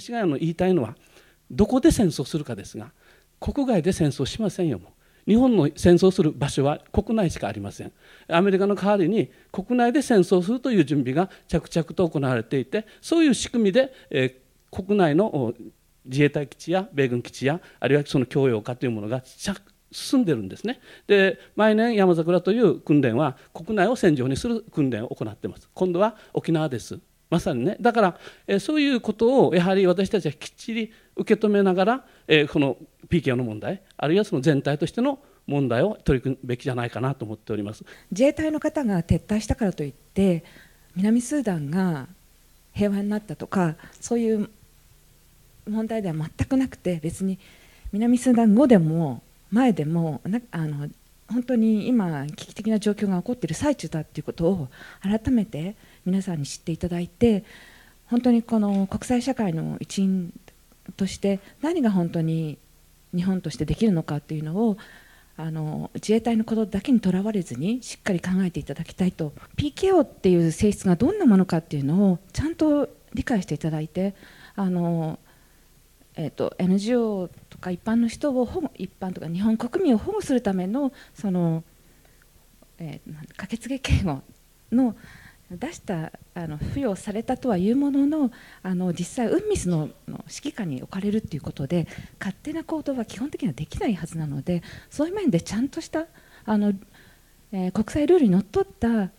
私が言いたいのは、どこで戦争するかですが、国外で戦争しませんよ。日本の戦争する場所は国内しかありません。アメリカの代わりに国内で戦争するという準備が着々と行われていて、そういう仕組みで、国内の自衛隊基地や米軍基地や、あるいはその供与化というものが進んでるんですね。で、毎年山桜という訓練は国内を戦場にする訓練を行っています。今度は沖縄です。まさにね、だから、そういうことをやはり私たちはきっちり受け止めながら、この PKO の問題、あるいはその全体としての問題を取り組むべきじゃないかなと思っております。自衛隊の方が撤退したからといって南スーダンが平和になったとか、そういう問題では全くなくて、別に南スーダン後でも前でも本当に今危機的な状況が起こっている最中だということを改めて皆さんに知っていただいて、本当にこの国際社会の一員として何が本当に日本としてできるのかというのを自衛隊のことだけにとらわれずにしっかり考えていただきたいと、 PKO っていう性質がどんなものかっていうのをちゃんと理解していただいて、NGO とか一般の人を保護、一般とか日本国民を保護するためのその、駆けつけ警護の出した付与されたとはいうものの、実際UMMISの指揮下に置かれるということで勝手な行動は基本的にはできないはずなので、そういう面でちゃんとした国際ルールにのっとった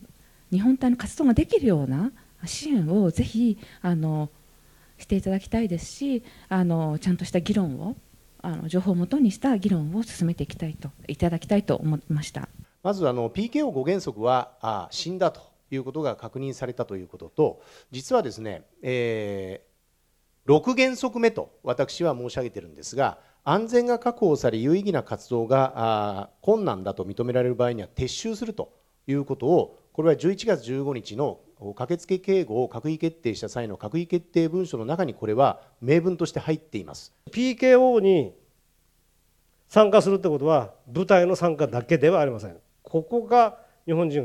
日本隊の活動ができるような支援をぜひしていただきたいですし、ちゃんとした議論を情報をもとにした議論を進めていただきたいと思いました。まずPKO5 原則は死んだということが確認されたということと、実はですね、6原則目と私は申し上げているんですが、安全が確保され有意義な活動が困難だと認められる場合には撤収するということを、これは11月15日の駆けつけ警護を閣議決定した際の閣議決定文書の中にこれは明文として入っています。 PKO に参加するということは部隊の参加だけではありません。ここが日本人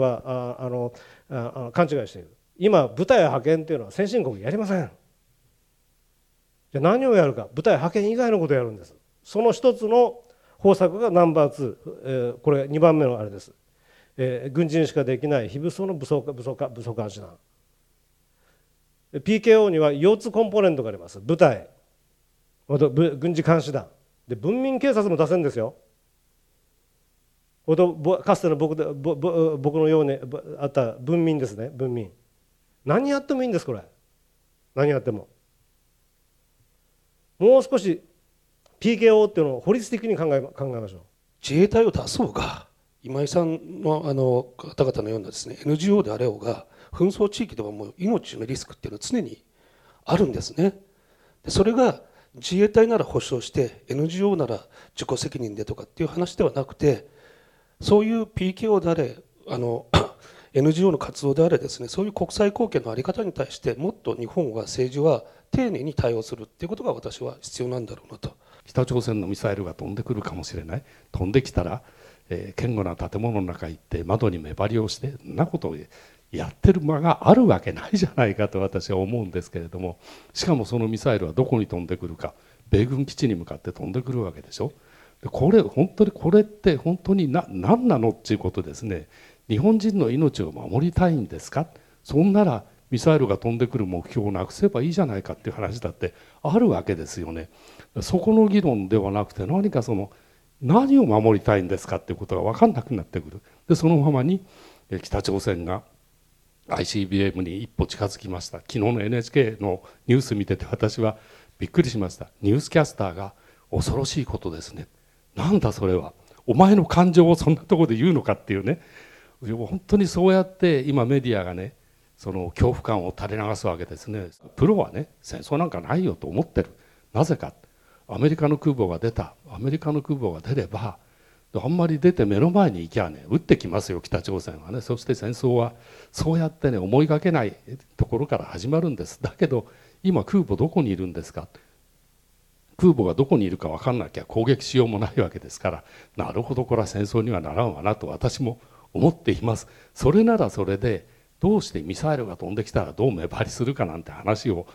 は勘違いしている。今部隊派遣というのは先進国やりません。じゃあ何をやるか、部隊派遣以外のことをやるんです。その一つの方策がナンバー2、これ2番目のあれです、軍人しかできない非武装の武装監視団。 PKO には4つコンポーネントがあります。部隊、軍事監視団で文民警察も出せるんですよ。かつての僕のようにあった文民ですね。文民何やってもいいんです。これ何やっても、もう少し PKO っていうのを法律的に考えましょう。自衛隊を出そうが今井さんの方々のようなですね NGO であれようが、紛争地域ではもう命のリスクっていうのは常にあるんですね。それが自衛隊なら保障して NGO なら自己責任でとかっていう話ではなくて、そういう PKO であれNGO の活動であれですね、そういう国際貢献の在り方に対してもっと日本は政治は丁寧に対応するっていうことが私は必要なんだろうなと。北朝鮮のミサイルが飛んでくるかもしれない。飛んできたら、堅固な建物の中行って窓に目張りをしてそんなことをやってる間があるわけないじゃないかと私は思うんですけれども、しかもそのミサイルはどこに飛んでくるか、米軍基地に向かって飛んでくるわけでしょ。これって本当に何なのっていうことですね。日本人の命を守りたいんですか。そんならミサイルが飛んでくる目標をなくせばいいじゃないかっていう話だってあるわけですよね。そこの議論ではなくて、何かその何を守りたいんですかっていうことが分かんなくなってくる。でそのままに北朝鮮が ICBM に一歩近づきました。昨日の NHK のニュース見てて私はびっくりしました。ニュースキャスターが恐ろしいことですね、なんだそれは、お前の感情をそんなところで言うのかっていうね、本当にそうやって今メディアがね、その恐怖感を垂れ流すわけですね。プロはね、戦争なんかないよと思ってる。なぜか、アメリカの空母が出た、アメリカの空母が出れば、あんまり出て目の前に行きゃね、撃ってきますよ北朝鮮はね。そして戦争はそうやってね、思いがけないところから始まるんです。だけど今空母どこにいるんですか、空母がどこにいるか分からなきゃ攻撃しようもないわけですから、なるほどこれは戦争にはならんわなと私も思っています。それならそれでどうしてミサイルが飛んできたらどう目張りするかなんて話を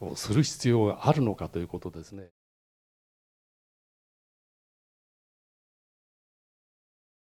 をする必要があるのかということですね。